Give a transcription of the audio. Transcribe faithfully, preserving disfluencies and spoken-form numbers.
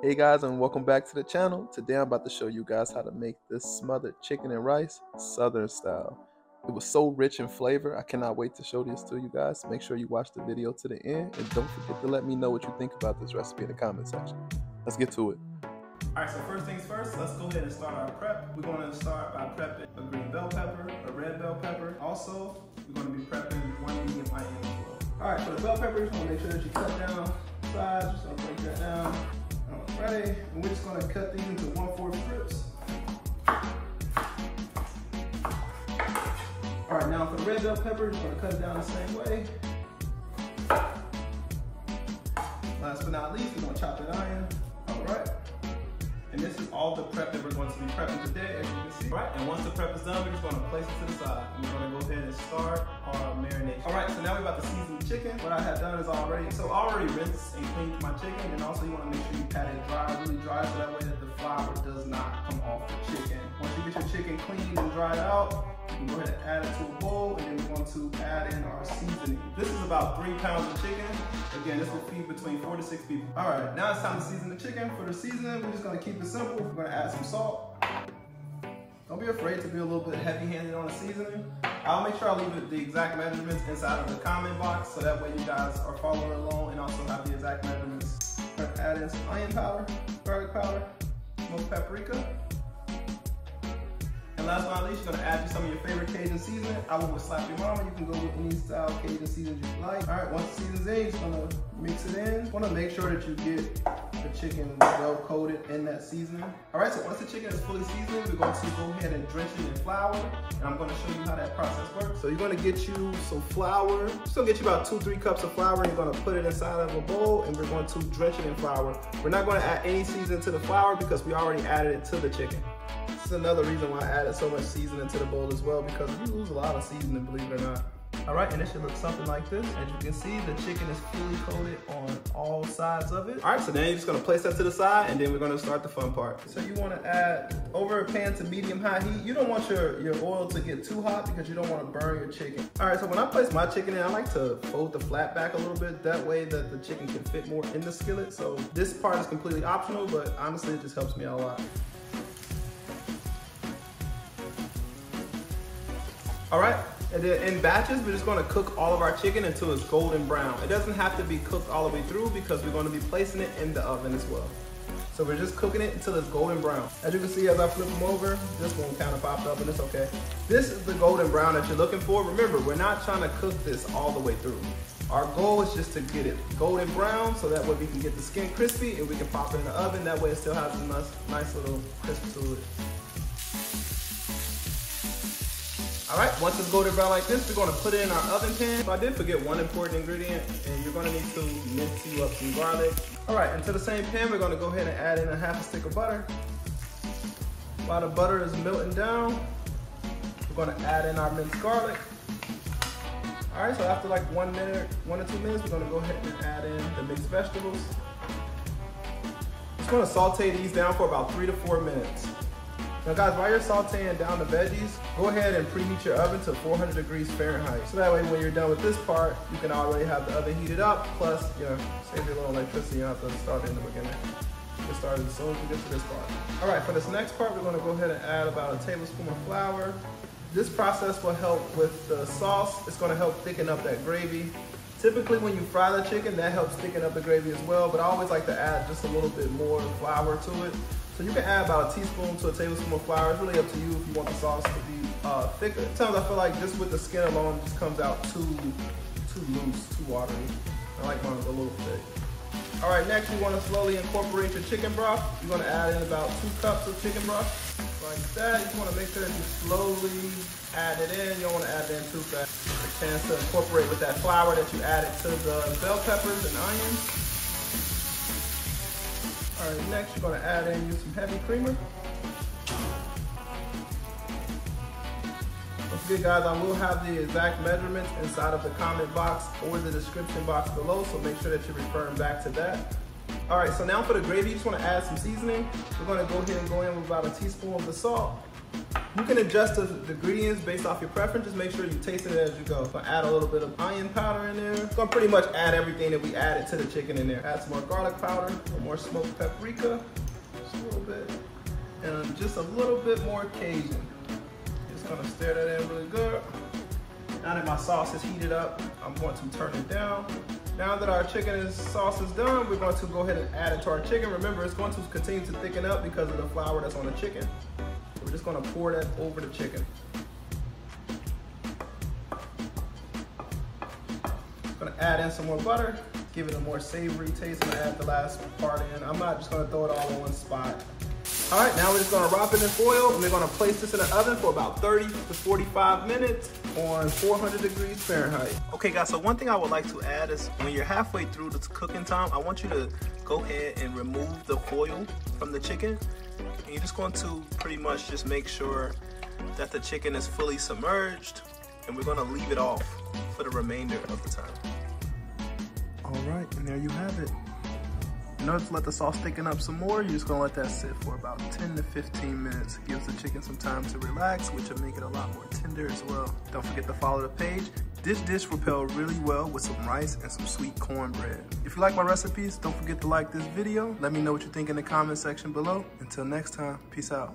Hey guys, and welcome back to the channel. Today I'm about to show you guys how to make this smothered chicken and rice southern style. It was so rich in flavor, I cannot wait to show this to you guys. Make sure you watch the video to the end, and don't forget to let me know what you think about this recipe in the comment section. Let's get to it. Alright, so first things first, let's go ahead and start our prep. We're going to start by prepping a green bell pepper, a red bell pepper. Also, we're going to be prepping one medium onion as well. Alright, for the bell pepper, you want to make sure that you cut down the sides. Just going to break that down. Alright, and we're just going to cut these into one fourth strips. Alright, now for the red bell pepper, you're going to cut it down the same way. Last but not least, we're going to chop an onion. Alright, and this is all the prep that we're going to be prepping today, as you can see. Alright, and once the prep is done, we're just going to place it to the side. We're going to go ahead and start our marination. Alright, so now we're about to season the chicken. What I have done is already, so I already rinsed and cleaned my chicken, and also you want to make sure you pat it dry, really dry, so that way that the flour does not come off the chicken. Once you get your chicken cleaned and dried out, you can go ahead and add it to a bowl, and then we're going to add in our seasoning. This is about three pounds of chicken. Again, this will feed between four to six people. All right, now it's time to season the chicken. For the seasoning, we're just going to keep it simple. We're going to add some salt. Don't be afraid to be a little bit heavy-handed on the seasoning. I'll make sure I leave it the exact measurements inside of the comment box, so that way you guys are following along and also have the exact measurements. We're going to add in some onion powder, garlic powder, smoked paprika. Last but not least, you're going to add you some of your favorite Cajun seasoning. I went with Slap Your Mama. You can go with any style Cajun seasoning you like. All right, once the season's in, you're just going to mix it in. You want to make sure that you get the chicken well coated in that seasoning. All right, so once the chicken is fully seasoned, we're going to go ahead and drench it in flour, and I'm going to show you how that process works. So you're going to get you some flour. Still get you about two, three cups of flour. You're going to put it inside of a bowl, and we're going to drench it in flour. We're not going to add any seasoning to the flour because we already added it to the chicken. This is another reason why I added so much seasoning to the bowl as well, because you lose a lot of seasoning, believe it or not. All right, and it should look something like this. As you can see, the chicken is fully coated on all sides of it. All right, so now you're just gonna place that to the side, and then we're gonna start the fun part. So you wanna add, over a pan to medium high heat. You don't want your, your oil to get too hot because you don't wanna burn your chicken. All right, so when I place my chicken in, I like to fold the flat back a little bit. That way that the chicken can fit more in the skillet. So this part is completely optional, but honestly, it just helps me out a lot. All right, and then in batches, we're just gonna cook all of our chicken until it's golden brown. It doesn't have to be cooked all the way through because we're gonna be placing it in the oven as well. So we're just cooking it until it's golden brown. As you can see, as I flip them over, this one kind of popped up, and it's okay. This is the golden brown that you're looking for. Remember, we're not trying to cook this all the way through. Our goal is just to get it golden brown, so that way we can get the skin crispy and we can pop it in the oven. That way it still has a nice, nice little crisp to it. All right, once it's golden brown like this, we're gonna put it in our oven pan. So I did forget one important ingredient, and you're gonna need to mince you up some garlic. All right, into the same pan, we're gonna go ahead and add in a half a stick of butter. While the butter is melting down, we're gonna add in our minced garlic. All right, so after like one minute, one or two minutes, we're gonna go ahead and add in the mixed vegetables. Just gonna saute these down for about three to four minutes. Now guys, while you're sauteing down the veggies, go ahead and preheat your oven to four hundred degrees Fahrenheit. So that way when you're done with this part, you can already have the oven heated up, plus, you know, save your little electricity, you don't have to start in the beginning. Get started as soon as we get to this part. All right, for this next part, we're gonna go ahead and add about a tablespoon of flour. This process will help with the sauce. It's gonna help thicken up that gravy. Typically when you fry the chicken, that helps thicken up the gravy as well, but I always like to add just a little bit more flour to it. So you can add about a teaspoon to a tablespoon of flour. It's really up to you if you want the sauce to be uh, thicker. Sometimes I feel like just with the skin alone, it just comes out too, too loose, too watery. I like mine a little thick. All right, next you want to slowly incorporate your chicken broth. You're going to add in about two cups of chicken broth, like that. You just want to make sure that you slowly add it in. You don't want to add it in too fast. A chance to incorporate with that flour that you added to the bell peppers and onions. All right, next you're gonna add in some heavy creamer. Don't forget guys, I will have the exact measurements inside of the comment box or the description box below, so make sure that you're referring back to that. All right, so now for the gravy, you just wanna add some seasoning. We're gonna go ahead and go in with about a teaspoon of the salt. You can adjust the, the ingredients based off your preference. Just make sure you taste it as you go. So add a little bit of onion powder in there. So I'm gonna pretty much add everything that we added to the chicken in there. Add some more garlic powder, some more smoked paprika, just a little bit, and just a little bit more Cajun. Just gonna stir that in really good. Now that my sauce is heated up, I'm going to turn it down. Now that our chicken and sauce is done, we're going to go ahead and add it to our chicken. Remember, it's going to continue to thicken up because of the flour that's on the chicken. We're just going to pour that over the chicken. I'm going to add in some more butter, give it a more savory taste, and I add the last part in. I'm not just going to throw it all in one spot. All right, now we're just gonna wrap it in foil, and we're gonna place this in the oven for about thirty to forty-five minutes on four hundred degrees Fahrenheit. Okay guys, so one thing I would like to add is when you're halfway through the cooking time, I want you to go ahead and remove the foil from the chicken. And you're just going to pretty much just make sure that the chicken is fully submerged, and we're gonna leave it off for the remainder of the time. All right, and there you have it. In order to let the sauce thicken up some more, you're just gonna let that sit for about ten to fifteen minutes. It gives the chicken some time to relax, which will make it a lot more tender as well. Don't forget to follow the page. This dish will pair really well with some rice and some sweet cornbread. If you like my recipes, don't forget to like this video. Let me know what you think in the comment section below. Until next time, peace out.